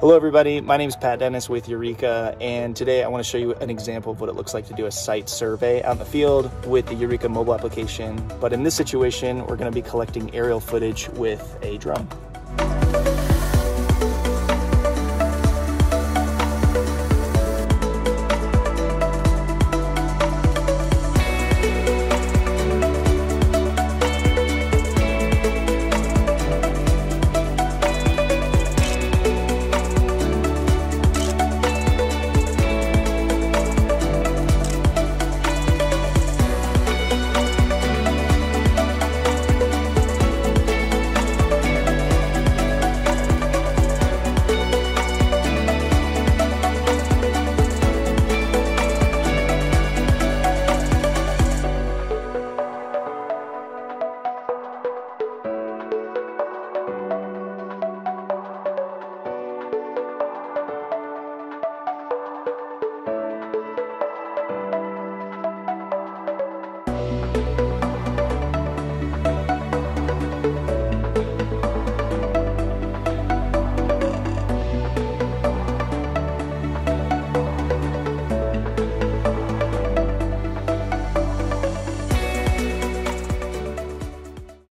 Hello everybody, my name is Pat Dennis with Youreka, and today I want to show you an example of what it looks like to do a site survey out in the field with the Youreka mobile application. But in this situation, we're going to be collecting aerial footage with a drone.